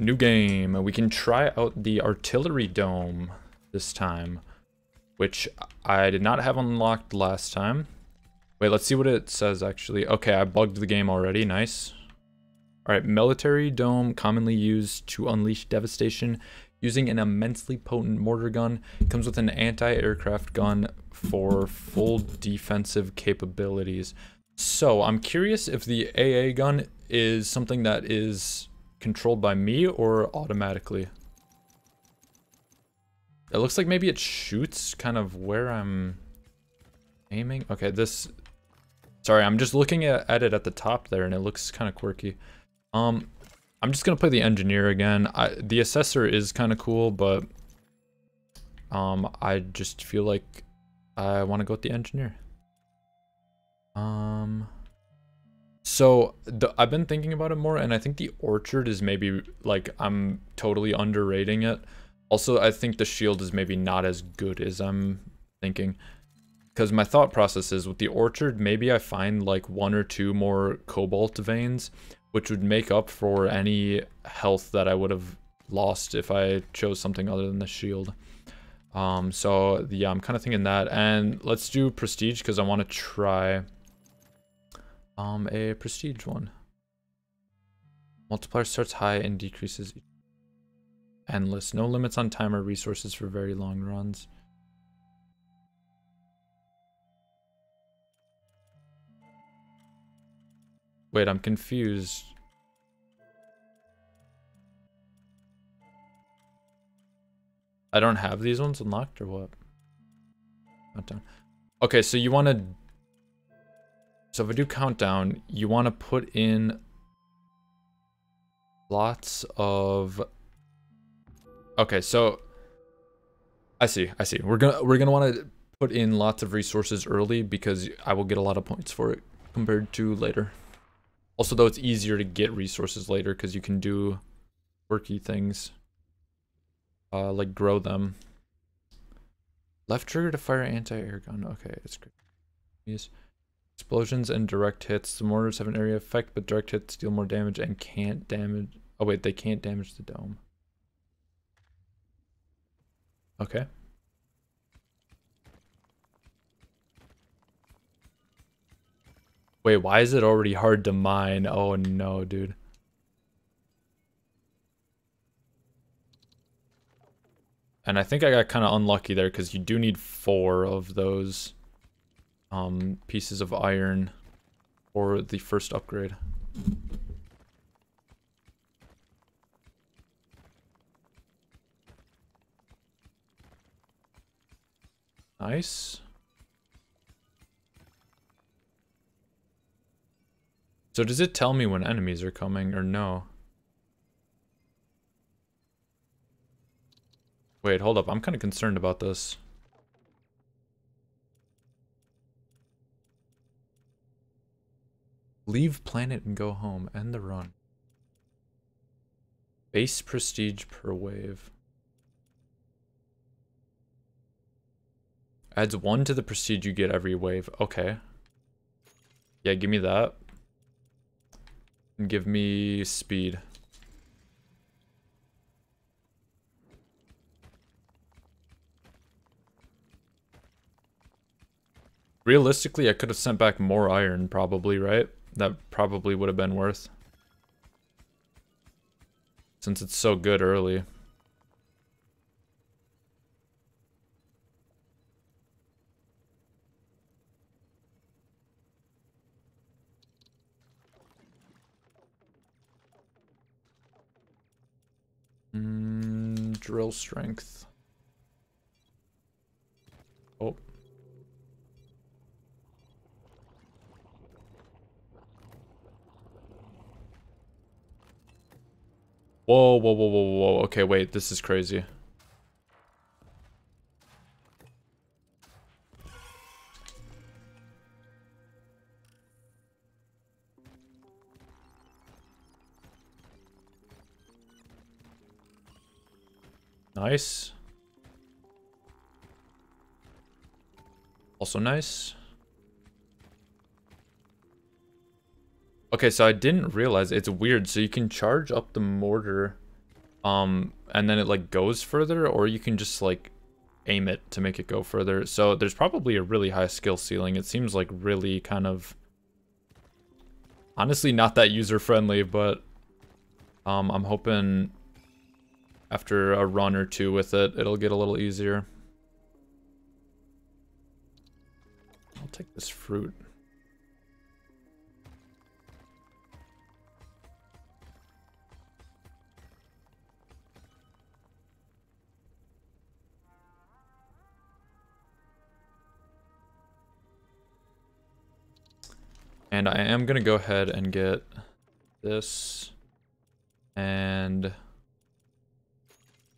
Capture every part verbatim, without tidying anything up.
New game. We can try out the Artillery Dome this time, which I did not have unlocked last time. Wait, let's see what it says, actually. Okay, I bugged the game already. Nice. All right, military dome, commonly used to unleash devastation using an immensely potent mortar gun. It comes with an anti-aircraft gun for full defensive capabilities. So I'm curious if the A A gun is something that is controlled by me or automatically. It looks like maybe it shoots kind of where I'm aiming. Okay, this... Sorry, I'm just looking at, at it at the top there, and it looks kind of quirky. Um, I'm just going to play the engineer again. I, the assessor is kind of cool, but um, I just feel like I want to go with the engineer. Um... So the, I've been thinking about it more, and I think the orchard is maybe, like, I'm totally underrating it. Also, I think the shield is maybe not as good as I'm thinking. Because my thought process is, with the orchard, maybe I find, like, one or two more cobalt veins, which would make up for any health that I would have lost if I chose something other than the shield. Um, so, yeah, I'm kind of thinking that. And let's do prestige, because I want to try... Um, a prestige one. Multiplier starts high and decreases endless. No limits on time or resources for very long runs. Wait, I'm confused. I don't have these ones unlocked or what? Not done. Okay, so you want to... So if I do countdown, you want to put in lots of... Okay, so I see, I see. We're gonna we're gonna want to put in lots of resources early because I will get a lot of points for it compared to later. Also, though, it's easier to get resources later because you can do quirky things, uh, like grow them. Left trigger to fire anti-air gun. Okay, it's great. Yes. Explosions and direct hits. The mortars have an area effect, but direct hits deal more damage and can't damage... Oh, wait, they can't damage the dome. Okay. Wait, why is it already hard to mine? Oh, no, dude. And I think I got kind of unlucky there, because you do need four of those... Um, pieces of iron for the first upgrade. Nice. So does it tell me when enemies are coming or no? Wait, hold up. I'm kind of concerned about this. Leave planet and go home. End the run. Base prestige per wave. Adds one to the prestige you get every wave. Okay. Yeah, give me that. And give me speed. Realistically, I could have sent back more iron probably, right? That probably would have been worth, since it's so good early. Mm, drill strength. Oh. Whoa, whoa, whoa, whoa, whoa. Okay, wait, this is crazy. Nice. Also nice. Okay, so I didn't realize, it's weird, so you can charge up the mortar um, and then it like goes further, or you can just like aim it to make it go further. So there's probably a really high skill ceiling. It seems like really kind of, honestly, not that user friendly, but um, I'm hoping after a run or two with it, it'll get a little easier. I'll take this fruit. And I am going to go ahead and get this and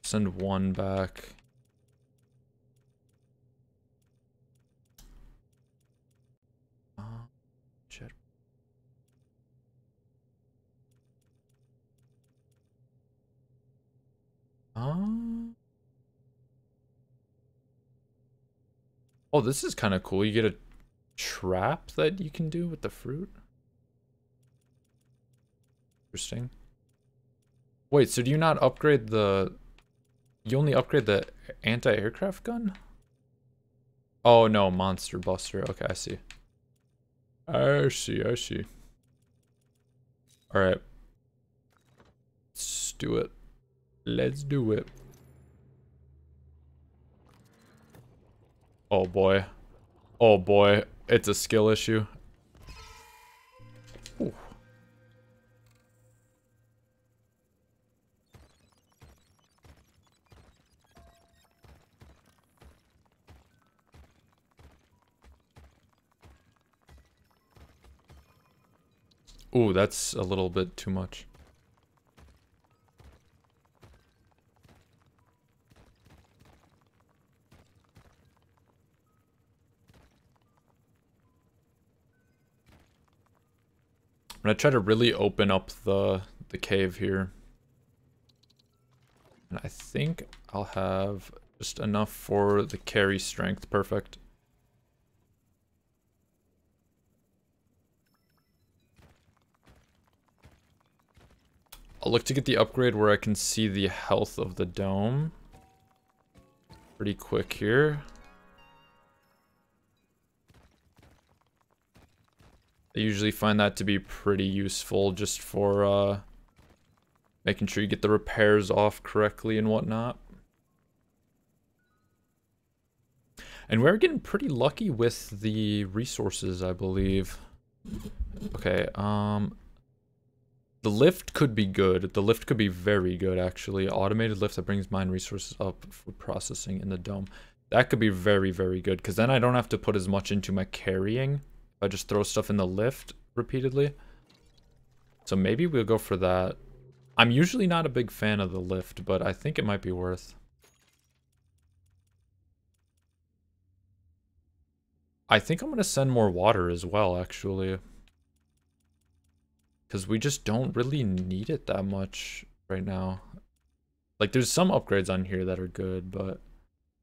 send one back. Oh, shit. Um, oh, this is kind of cool. You get a trap that you can do with the fruit. Interesting. Wait, so do you not upgrade the, you only upgrade the anti-aircraft gun? Oh no, monster buster. Okay, I see. I see, I see. Alright. Let's do it. Let's do it. Oh boy. Oh boy. It's a skill issue. Ooh. Ooh, that's a little bit too much. I'm gonna try to really open up the the cave here. And I think I'll have just enough for the carry strength. Perfect. I'll look to get the upgrade where I can see the health of the dome. Pretty quick here. I usually find that to be pretty useful just for uh, making sure you get the repairs off correctly and whatnot. And we're getting pretty lucky with the resources, I believe. Okay, um, the lift could be good. The lift could be very good, actually. Automated lift that brings mine resources up for processing in the dome. That could be very, very good, because then I don't have to put as much into my carrying. I just throw stuff in the lift repeatedly. So maybe we'll go for that. I'm usually not a big fan of the lift, but I think it might be worth. I think I'm going to send more water as well, actually. Because we just don't really need it that much right now. Like, there's some upgrades on here that are good, but...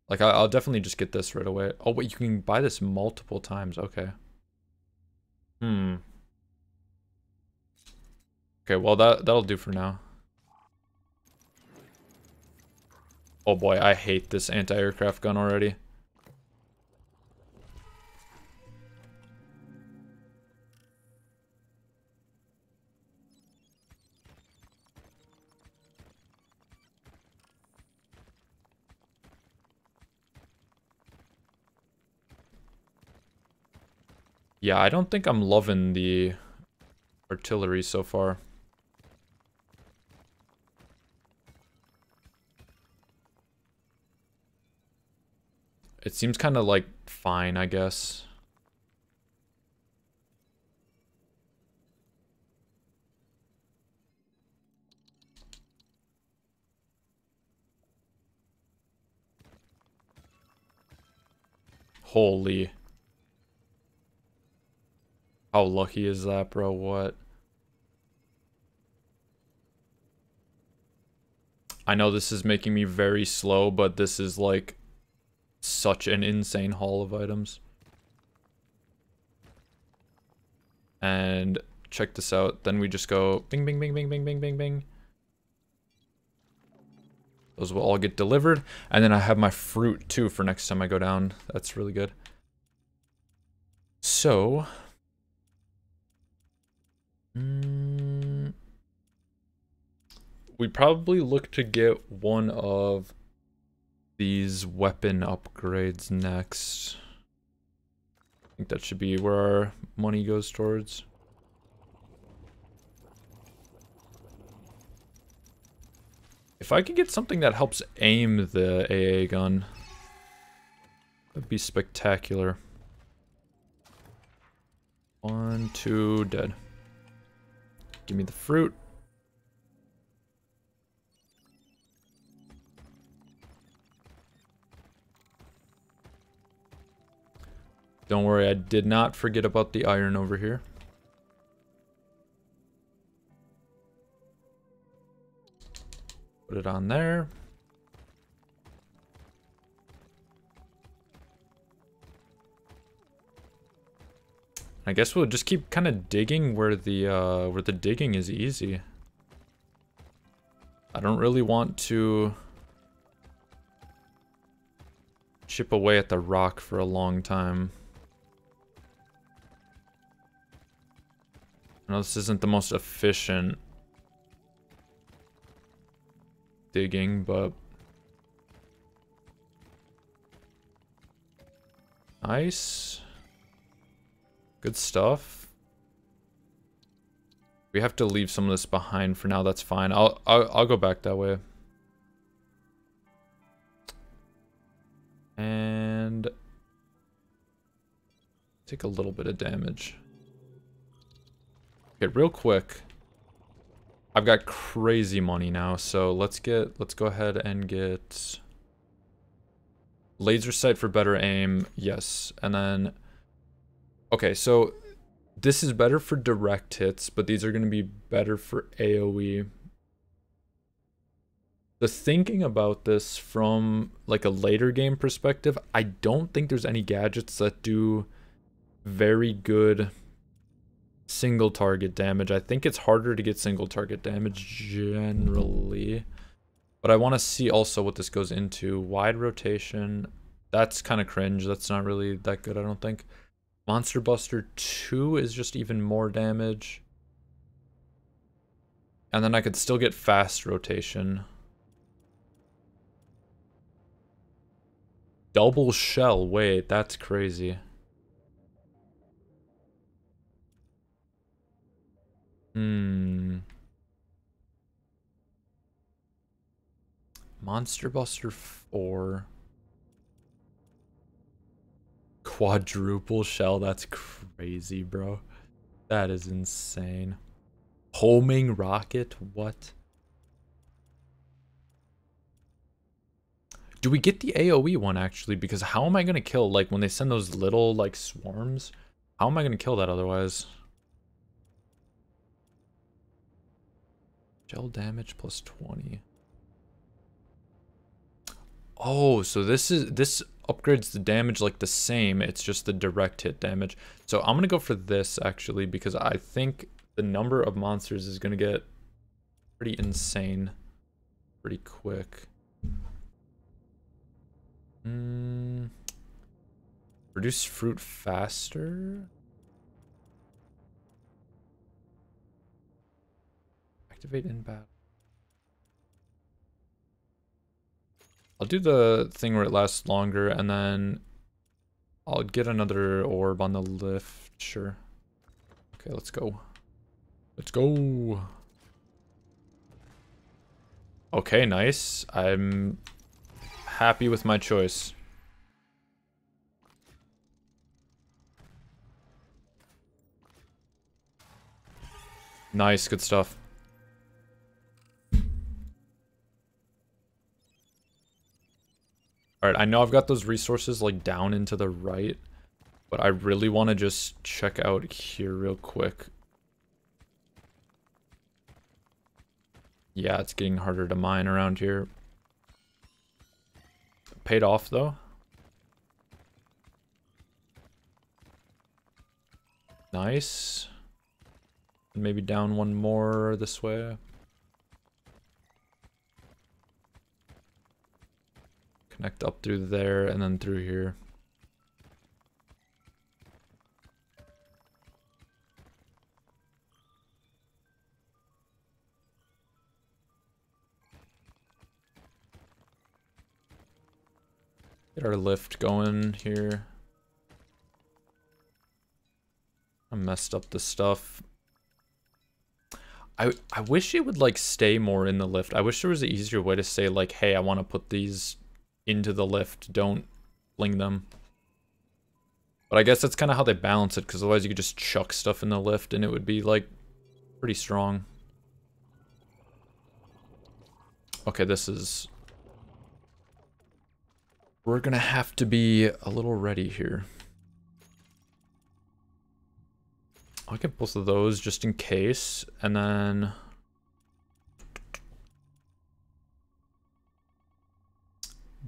Like, I'll definitely just get this right away. Oh, wait, you can buy this multiple times. Okay. Hmm. Okay, well that that'll do for now. Oh boy, I hate this anti-aircraft gun already. Yeah, I don't think I'm loving the artillery so far. It seems kind of like fine, I guess. Holy... How lucky is that, bro? What? I know this is making me very slow, but this is like such an insane haul of items. And check this out. Then we just go bing, bing, bing, bing, bing, bing, bing, bing. Those will all get delivered. And then I have my fruit too for next time I go down. That's really good. So. Mm, we probably look to get one of these weapon upgrades next. I think that should be where our money goes towards. If I could get something that helps aim the A A gun, that'd be spectacular. One, two, dead. Give me the fruit. Don't worry, I did not forget about the iron over here. Put it on there. I guess we'll just keep kind of digging where the uh, where the digging is easy. I don't really want to chip away at the rock for a long time. I know this isn't the most efficient digging, but nice. Good stuff. We have to leave some of this behind for now. That's fine. I'll I'll, I'll go back that way. And take a little bit of damage. Okay, real quick. I've got crazy money now, so let's get let's go ahead and get laser sight for better aim. Yes, and then. Okay, so this is better for direct hits, but these are going to be better for A O E. The thinking about this from like a later game perspective, I don't think there's any gadgets that do very good single target damage. I think it's harder to get single target damage generally. But I want to see also what this goes into. Wide rotation, that's kind of cringe. That's not really that good, I don't think. Monster Buster two is just even more damage. And then I could still get fast rotation. Double shell, wait, that's crazy. Hmm. Monster Buster four. Quadruple shell, that's crazy, bro. That is insane. Homing rocket, what? Do we get the A O E one, actually? Because how am I going to kill, like, when they send those little, like, swarms? How am I going to kill that otherwise? Gel damage plus twenty. Oh, so this is... this. Upgrades the damage like the same, it's just the direct hit damage. So I'm gonna go for this actually because I think the number of monsters is gonna get pretty insane pretty quick. Mm. Reduce fruit faster. Activate in battle. I'll do the thing where it lasts longer, and then I'll get another orb on the lift, sure. Okay, let's go. Let's go! Okay, nice. I'm happy with my choice. Nice, good stuff. Alright, I know I've got those resources like down into the right, but I really want to just check out here real quick. Yeah, it's getting harder to mine around here. Paid off though. Nice. Maybe down one more this way. Connect up through there and then through here. Get our lift going here. I messed up the stuff. I, I wish it would like stay more in the lift. I wish there was an easier way to say like, hey, I want to put these into the lift. Don't fling them. But I guess that's kind of how they balance it, because otherwise you could just chuck stuff in the lift and it would be like pretty strong. Okay, this is... We're gonna have to be a little ready here. I'll get both of those just in case, and then...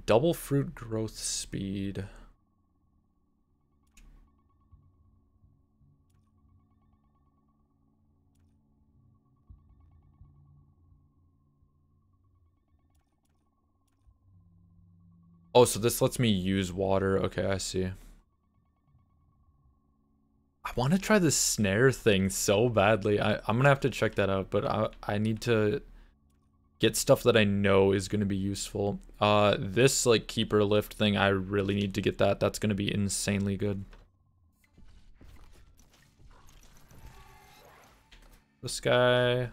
Double fruit growth speed. Oh, so this lets me use water. Okay, I see. I want to try the snare thing so badly. I, I'm going to have to check that out, but I, I need to get stuff that I know is going to be useful. Uh, this, like, keeper lift thing, I really need to get that. That's going to be insanely good. This guy.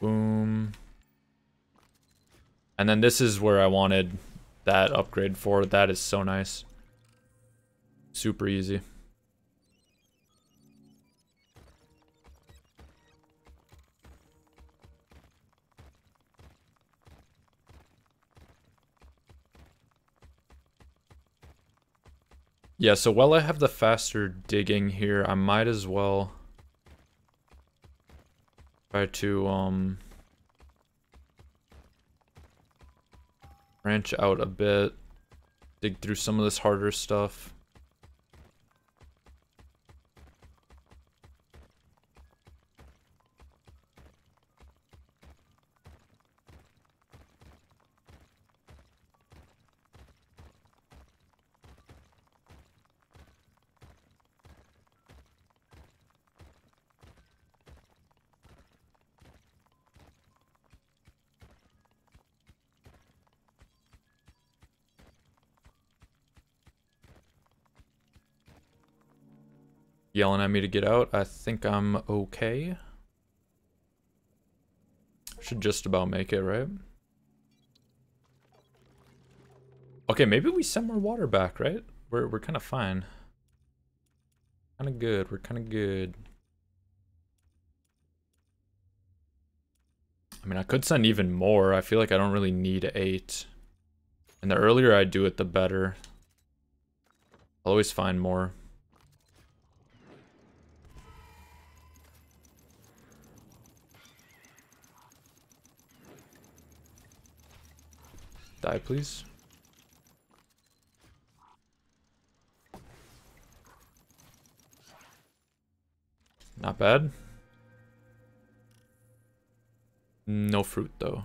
Boom. And then this is where I wanted that upgrade for. That is so nice. Super easy. Yeah, so while I have the faster digging here, I might as well try to um, branch out a bit, dig through some of this harder stuff. Yelling at me to get out. I think I'm okay. Should just about make it, right? Okay, maybe we send more water back, right? We're we're kind of fine. Kind of good. We're kind of good. I mean, I could send even more. I feel like I don't really need eight. And the earlier I do it, the better. I'll always find more. Die, please. Not bad. No fruit, though.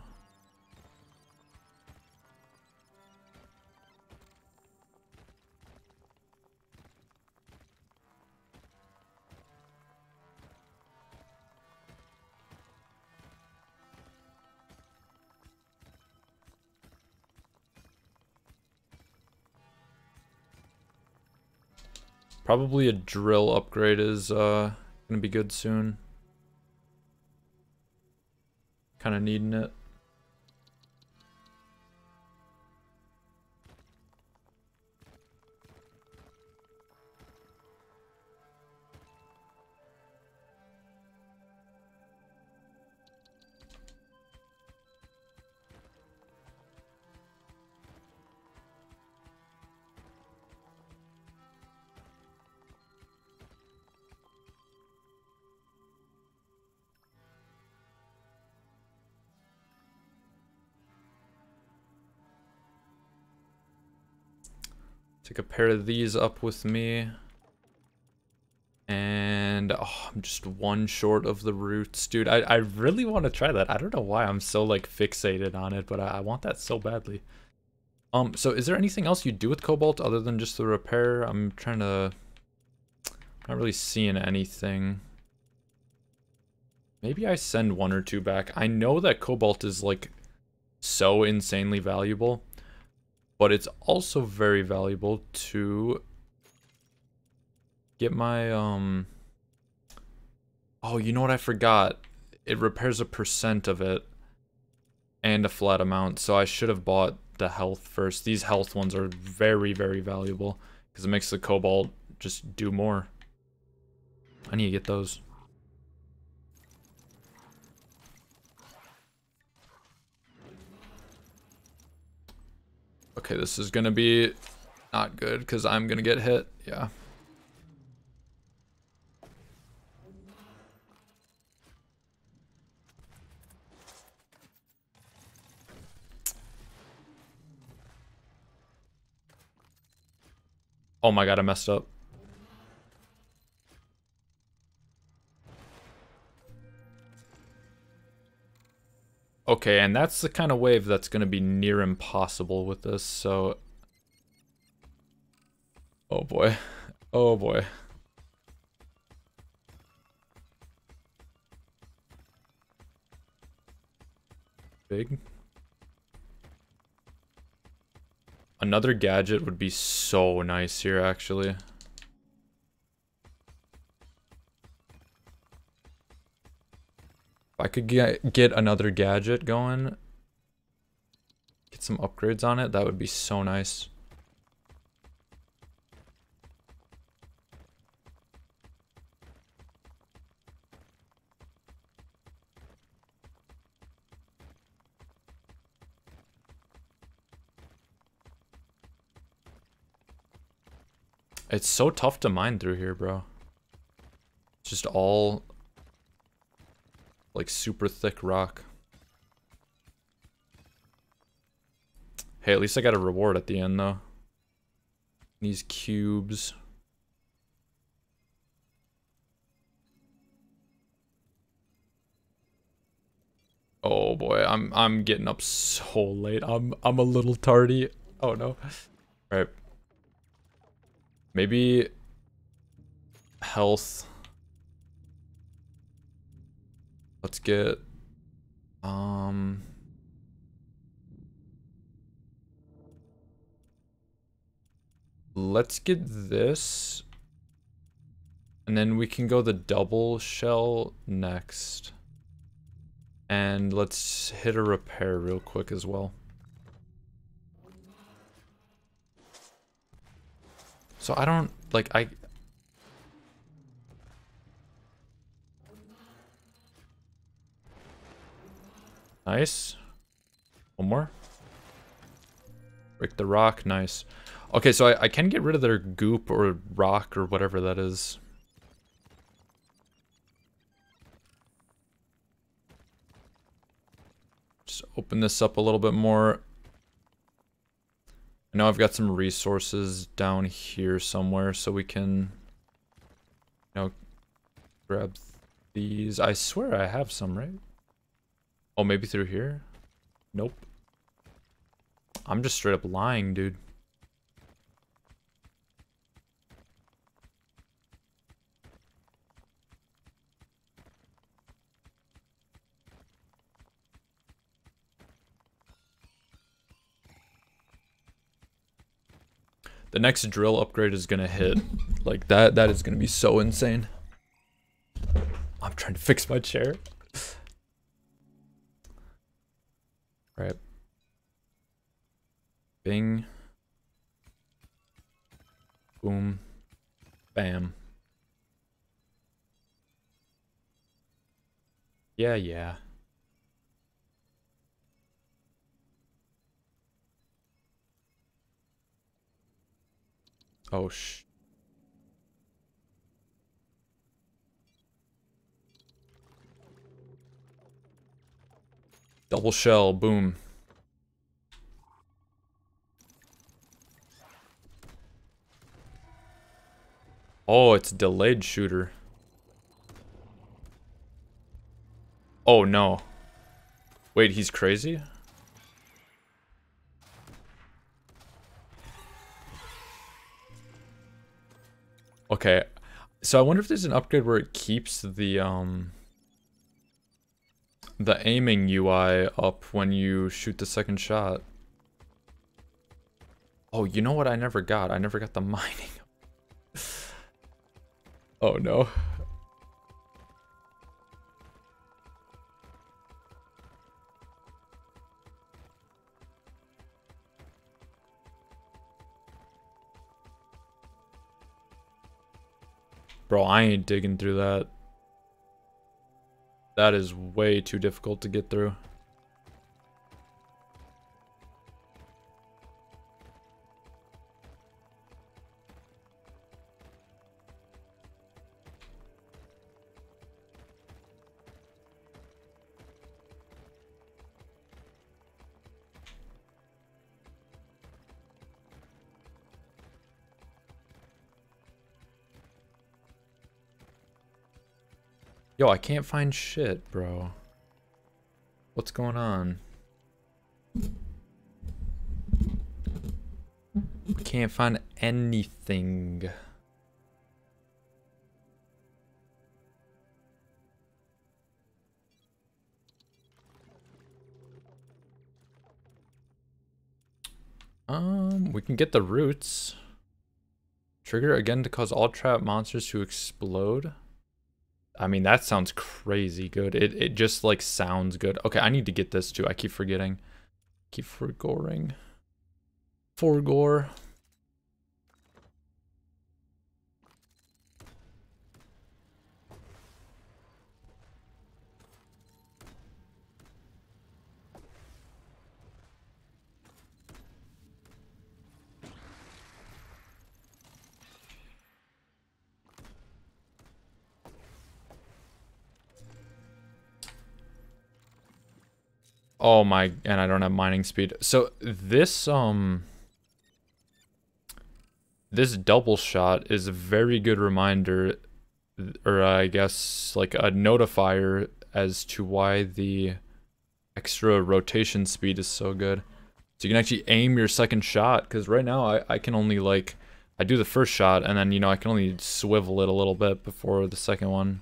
Probably a drill upgrade is uh, gonna be good soon. Kinda needing it. Take a pair of these up with me. And oh, I'm just one short of the roots. Dude, I, I really want to try that. I don't know why I'm so like fixated on it, but I, I want that so badly. Um, so is there anything else you do with cobalt other than just the repair? I'm trying to... Not really seeing anything. Maybe I send one or two back. I know that cobalt is like so insanely valuable, but it's also very valuable to get my um oh, you know what I forgot? It repairs a percent of it and a flat amount, so I should have bought the health first. These health ones are very, very valuable because it makes the cobalt just do more. I need to get those. Okay, this is gonna be not good because I'm gonna get hit. Yeah. Oh my god, I messed up. Okay, and that's the kind of wave that's going to be near impossible with this, so... Oh boy. Oh boy. Big. Another gadget would be so nice here, actually. If I could get, get another gadget going, get some upgrades on it, that would be so nice. It's so tough to mine through here, bro. It's just all... like super thick rock. Hey, at least I got a reward at the end though. These cubes. Oh boy, I'm I'm getting up so late. I'm I'm a little tardy. Oh no. All right. Maybe health. Let's get, um, let's get this, and then we can go the double shell next, and let's hit a repair real quick as well. So I don't, like, I... Nice. One more. Break the rock. Nice. Okay, so I, I can get rid of their goop or rock or whatever that is. Just open this up a little bit more. I know I've got some resources down here somewhere, so we can, you know, grab these. I swear I have some, right? Oh, maybe through here? Nope. I'm just straight up lying, dude. The next drill upgrade is gonna hit. Like, that, that is gonna be so insane. I'm trying to fix my chair. Right. Bing. Boom. Bam. Yeah, yeah. Oh, sh... Double shell, boom. Oh, it's delayed shooter. Oh no. Wait, he's crazy? Okay, so I wonder if there's an upgrade where it keeps the um the aiming U I up when you shoot the second shot. Oh, you know what I never got? I never got the mining. Oh no. Bro, I ain't digging through that. That is way too difficult to get through. Yo, I can't find shit, bro. What's going on? We can't find anything. Um, we can get the roots. Trigger again to cause all trap monsters to explode. I mean, that sounds crazy good. It it just like sounds good. Okay, I need to get this too. I keep forgetting. Keep forgoring. Forgore. Oh my, and I don't have mining speed. So this, um, this double shot is a very good reminder, or I guess like a notifier as to why the extra rotation speed is so good. So you can actually aim your second shot, because right now I, I can only like, I do the first shot and then, you know, I can only swivel it a little bit before the second one.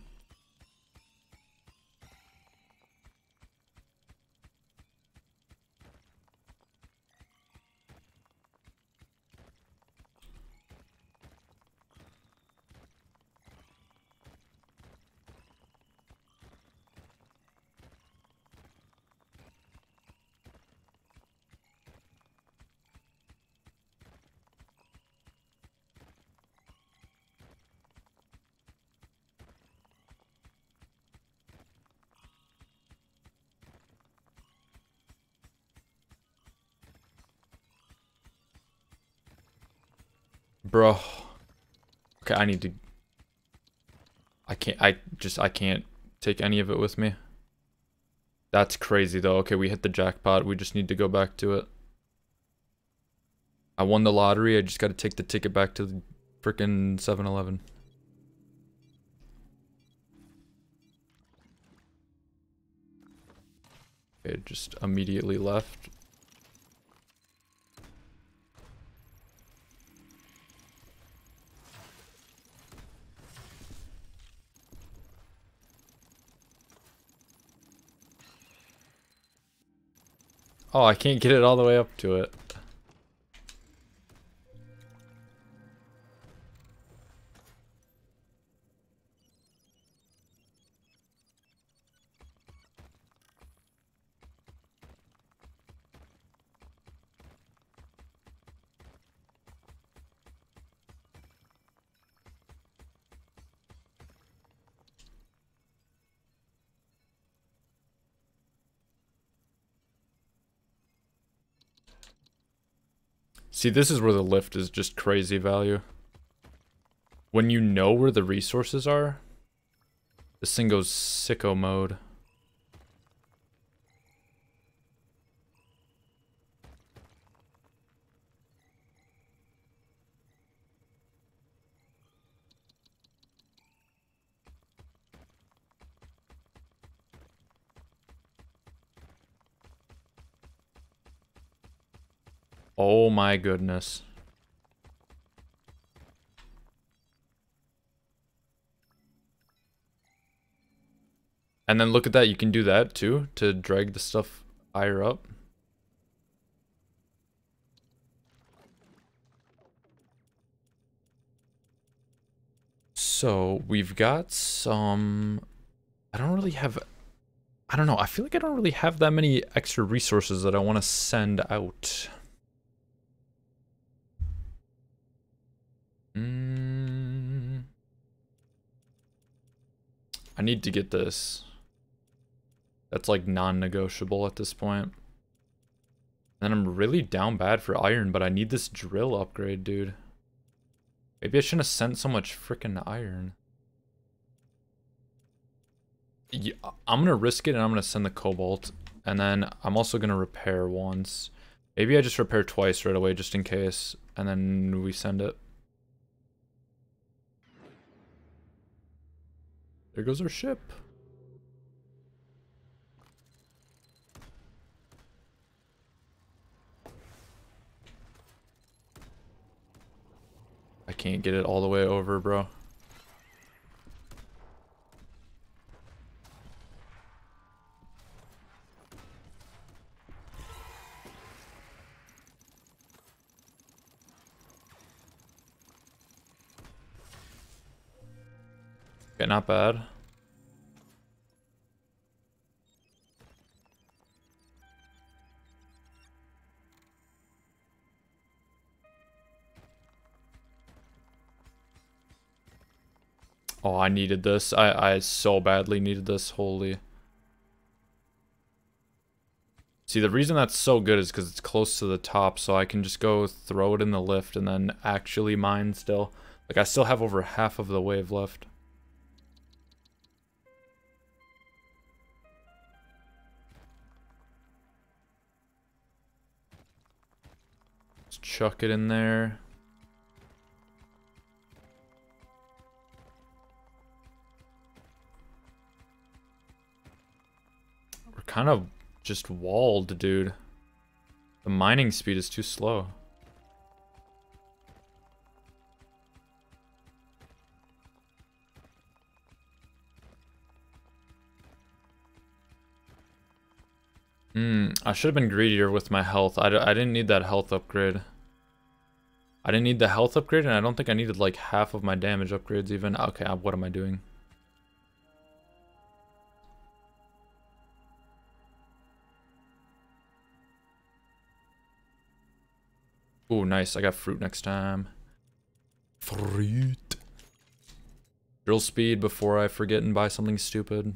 Bro, okay, I need to, I can't, I just, I can't take any of it with me. That's crazy though. Okay, we hit the jackpot. We just need to go back to it. I won the lottery. I just got to take the ticket back to the frickin' seven eleven. Okay, just immediately left. Oh, I can't get it all the way up to it. See, this is where the lift is just crazy value. When you know where the resources are, this thing goes sicko mode. Oh my goodness. And then look at that, you can do that too, to drag the stuff higher up. So we've got some, I don't really have, I don't know, I feel like I don't really have that many extra resources that I want to send out. Mm. I need to get this. That's like non-negotiable at this point. And I'm really down bad for iron, but I need this drill upgrade, dude. Maybe I shouldn't have sent so much frickin' iron. Yeah, I'm gonna risk it and I'm gonna send the cobalt. And then I'm also gonna repair once. Maybe I just repair twice right away just in case. And then we send it. There goes our ship. I can't get it all the way over, bro. Okay, not bad. Oh, I needed this. I, I so badly needed this. Holy. See, the reason that's so good is because it's close to the top, so I can just go throw it in the lift and then actually mine still. Like, I still have over half of the wave left. Let's chuck it in there. Kind of just walled, dude. The mining speed is too slow. Hmm, I should have been greedier with my health. I, d I didn't need that health upgrade. I didn't need the health upgrade, and I don't think I needed like half of my damage upgrades even. Okay, what am I doing? Oh, nice. I got fruit next time. Fruit. Drill speed before I forget and buy something stupid.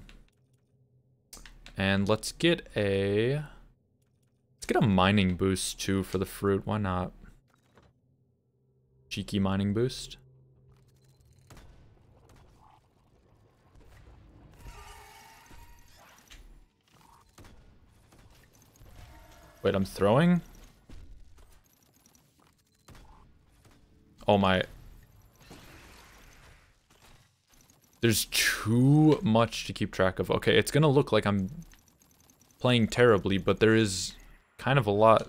And let's get a... Let's get a mining boost, too, for the fruit. Why not? Cheeky mining boost. Wait, I'm throwing? Oh my. There's too much to keep track of. Okay, it's gonna look like I'm playing terribly, but there is kind of a lot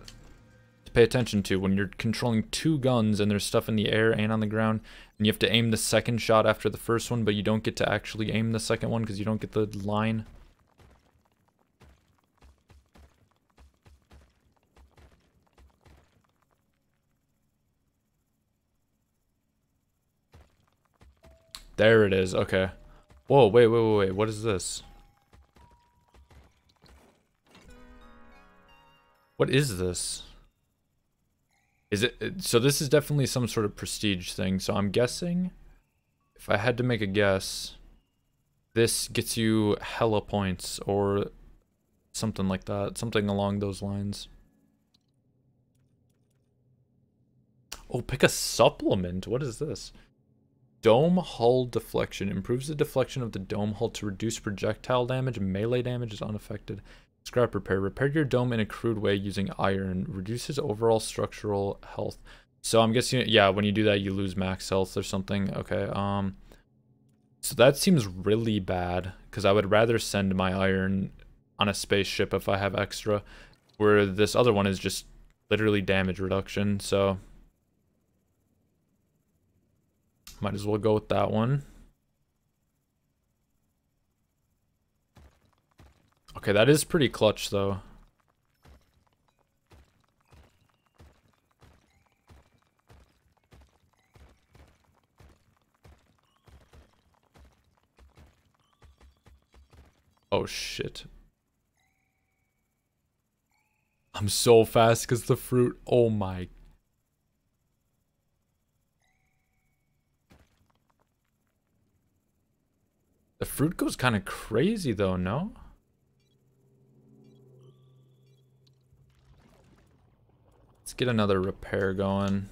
to pay attention to when you're controlling two guns and there's stuff in the air and on the ground, and you have to aim the second shot after the first one, but you don't get to actually aim the second one because you don't get the line. There it is, okay. Whoa, wait, wait, wait, wait, what is this? What is this? Is it, so this is definitely some sort of prestige thing, so I'm guessing, if I had to make a guess, this gets you hella points, or something like that, something along those lines. Oh, pick a supplement, what is this? Dome hull deflection. Improves the deflection of the dome hull to reduce projectile damage. Melee damage is unaffected. Scrap repair. Repair your dome in a crude way using iron. Reduces overall structural health. So I'm guessing, yeah, when you do that, you lose max health or something. Okay, um... So that seems really bad, because I would rather send my iron on a spaceship if I have extra, where this other one is just literally damage reduction, so... Might as well go with that one. Okay, that is pretty clutch, though. Oh, shit. I'm so fast because the fruit. Oh, my. The fruit goes kind of crazy, though, no? Let's get another repair going.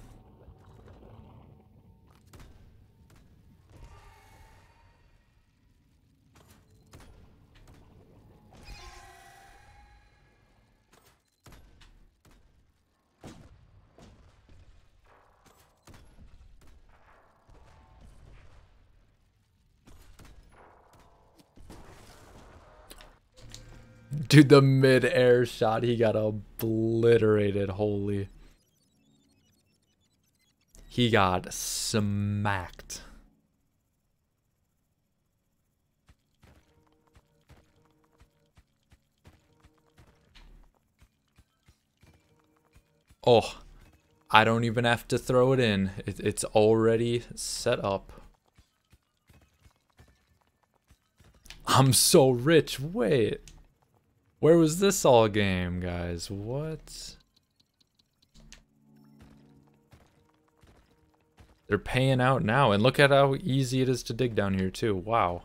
Dude, the mid-air shot, he got obliterated, holy. He got smacked. Oh, I don't even have to throw it in. It, it's already set up. I'm so rich, wait. Where was this all game, guys? What? They're paying out now, and look at how easy it is to dig down here, too. Wow.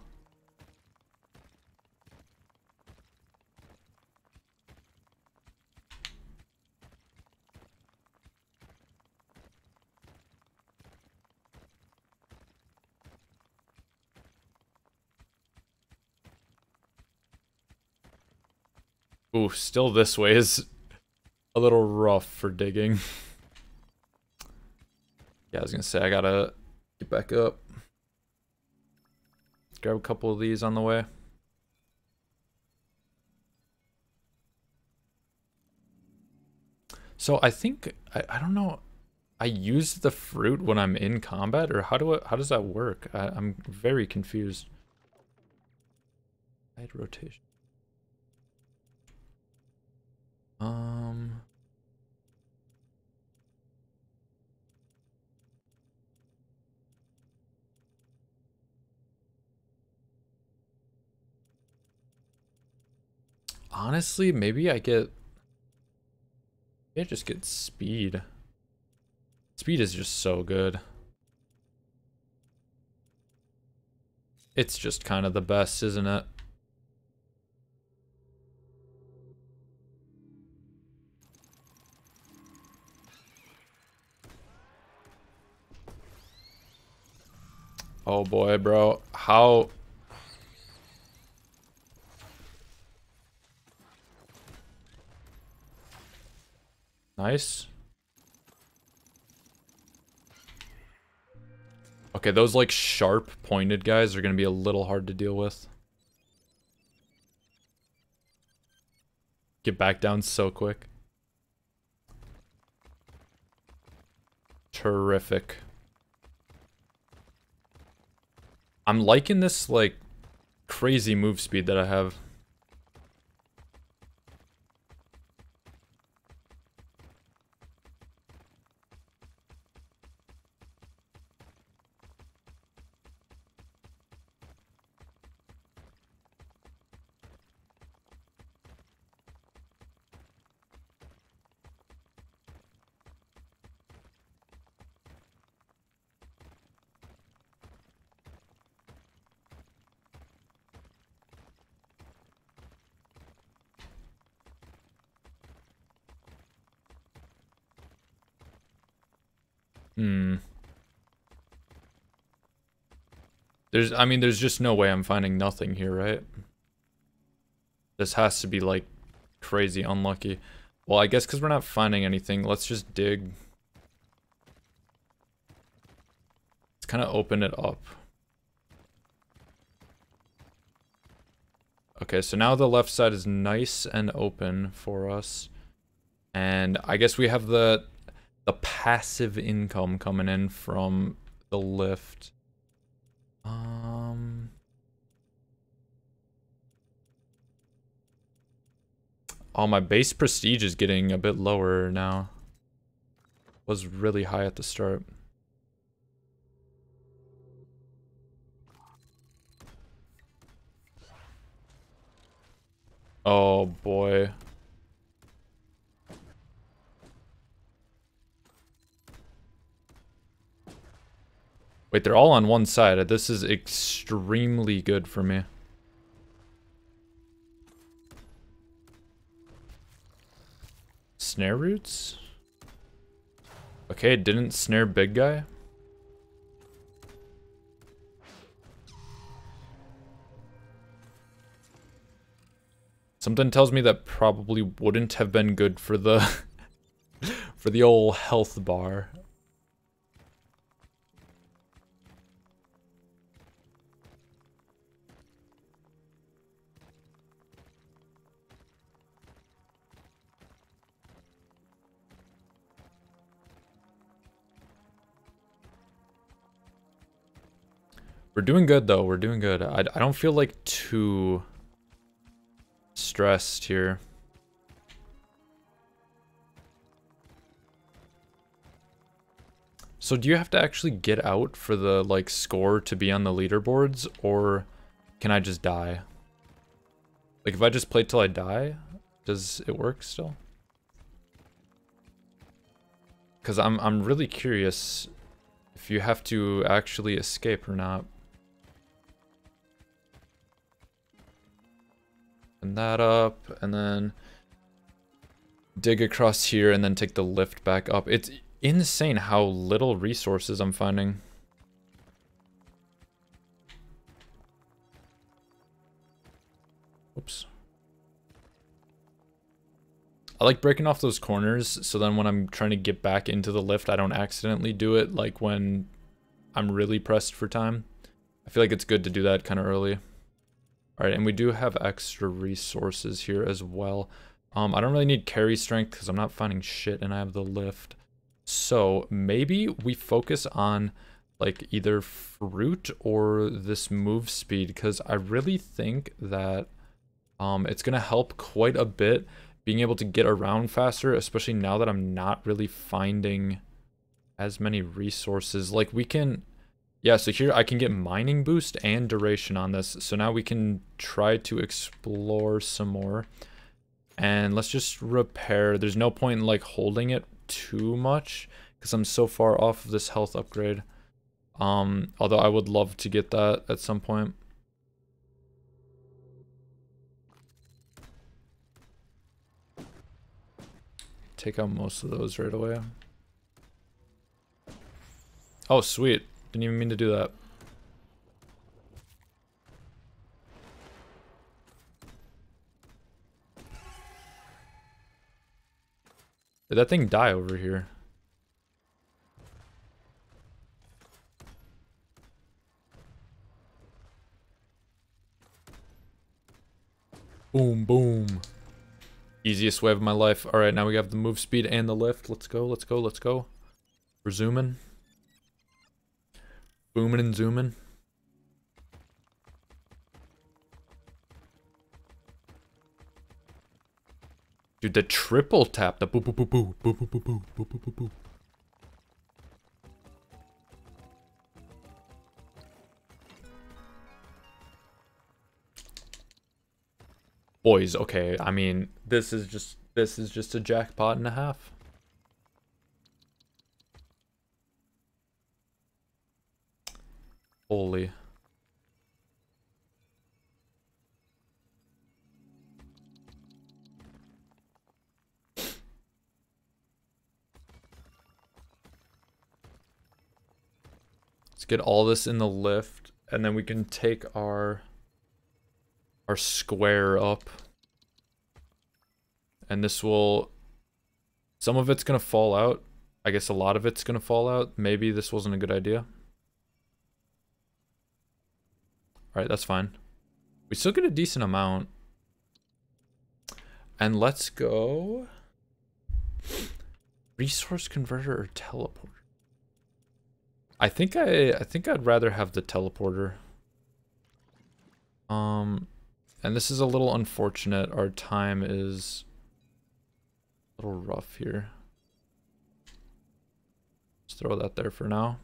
Ooh, still this way is a little rough for digging. Yeah, I was gonna say, I gotta get back up. Grab a couple of these on the way. So I think, I, I don't know, I use the fruit when I'm in combat, or how do I, how does that work? I, I'm very confused. I had rotation. Um, honestly, maybe I get, maybe I just get speed. Speed is just so good. It's just kind of the best, isn't it? Oh boy, bro. How? Nice. Okay, those like sharp pointed guys are gonna be a little hard to deal with. Get back down so quick. Terrific. I'm liking this, like, crazy move speed that I have. Hmm. There's, I mean, there's just no way I'm finding nothing here, right? This has to be, like, crazy unlucky. Well, I guess because we're not finding anything, let's just dig. Let's kind of open it up. Okay, so now the left side is nice and open for us. And I guess we have the... the passive income coming in from the lift. Um, Oh, my base prestige is getting a bit lower now. Was really high at the start. Oh boy. Wait, they're all on one side. This is extremely good for me. Snare roots? Okay, didn't snare big guy. Something tells me that probably wouldn't have been good for the for the old health bar. We're doing good though, we're doing good. I, I don't feel like too stressed here. So do you have to actually get out for the like score to be on the leaderboards, or can I just die? Like if I just play till I die, does it work still? Cause I'm I'm really curious if you have to actually escape or not. That up and then dig across here and then take the lift back up. It's insane how little resources I'm finding. Oops. I like breaking off those corners so then when I'm trying to get back into the lift, I don't accidentally do it like when I'm really pressed for time. I feel like it's good to do that kind of early. All right, and we do have extra resources here as well. Um, I don't really need carry strength because I'm not finding shit and I have the lift. So maybe we focus on like either fruit or this move speed, because I really think that um, it's going to help quite a bit being able to get around faster, especially now that I'm not really finding as many resources. Like we can... Yeah, so here I can get mining boost and duration on this. So now we can try to explore some more. And let's just repair. There's no point in like holding it too much because I'm so far off of this health upgrade. Um, although I would love to get that at some point. Take out most of those right away. Oh, sweet. Didn't even mean to do that. Did that thing die over here? Boom, boom. Easiest way of my life. All right, now we have the move speed and the lift. Let's go, let's go, let's go. We're zooming. Booming and zooming. Dude, the triple tap, the boo boo boo boo boo boo boo boo boo boo boo boo. Boys, okay, I mean, this is just this is just a jackpot and a half. Holy. Let's get all this in the lift, and then we can take our our square up. And this will, some of it's gonna fall out. I guess a lot of it's gonna fall out. Maybe this wasn't a good idea. Alright, that's fine. We still get a decent amount. And let's go... Resource converter or teleporter? I think I I think I'd rather have the teleporter. Um and this is a little unfortunate. Our time is A little rough here. Just throw that there for now.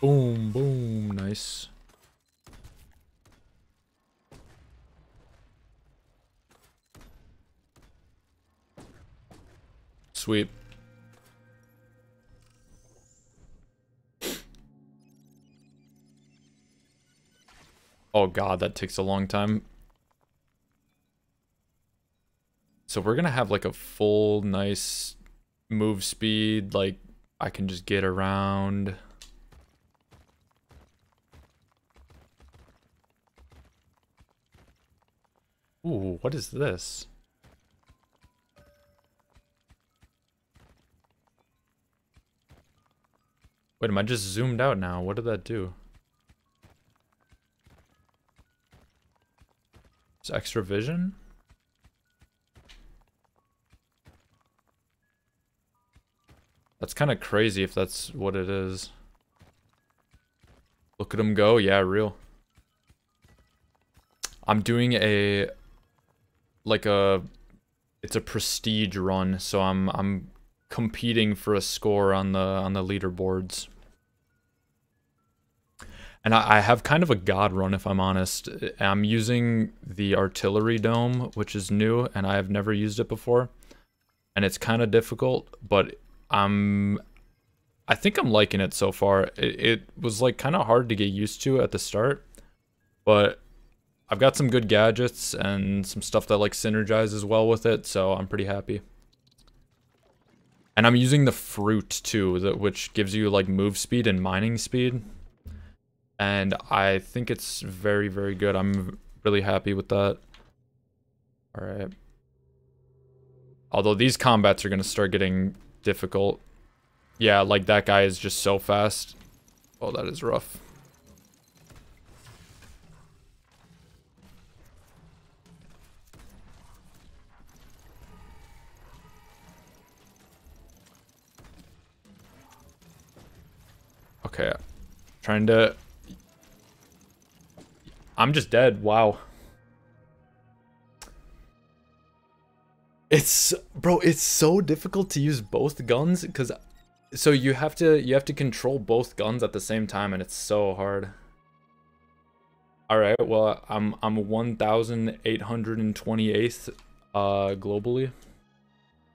Boom, boom, nice. Sweet. Oh god, that takes a long time. So we're gonna have like a full nice move speed, like I can just get around. Ooh, what is this? Wait, am I just zoomed out now? What did that do? It's extra vision? That's kind of crazy if that's what it is. Look at him go. Yeah, real. I'm doing a... like a it's a prestige run, so I'm I'm competing for a score on the on the leaderboards. And I, I have kind of a god run, if I'm honest. I'm using the Artillery Dome, which is new, and I have never used it before. And it's kind of difficult, but I'm I think I'm liking it so far. It, it was like kind of hard to get used to at the start, but I've got some good gadgets and some stuff that like synergizes well with it, so I'm pretty happy. And I'm using the fruit too, that which gives you like move speed and mining speed. And I think it's very, very good. I'm really happy with that. All right. Although these combats are gonna start getting difficult. Yeah, like that guy is just so fast. Oh, that is rough. Okay, trying to... I'm just dead, wow. It's... Bro, it's so difficult to use both guns, because... So you have to you have to control both guns at the same time, and it's so hard. Alright, well, I'm, I'm one thousand eight hundred twenty-eighth uh, globally.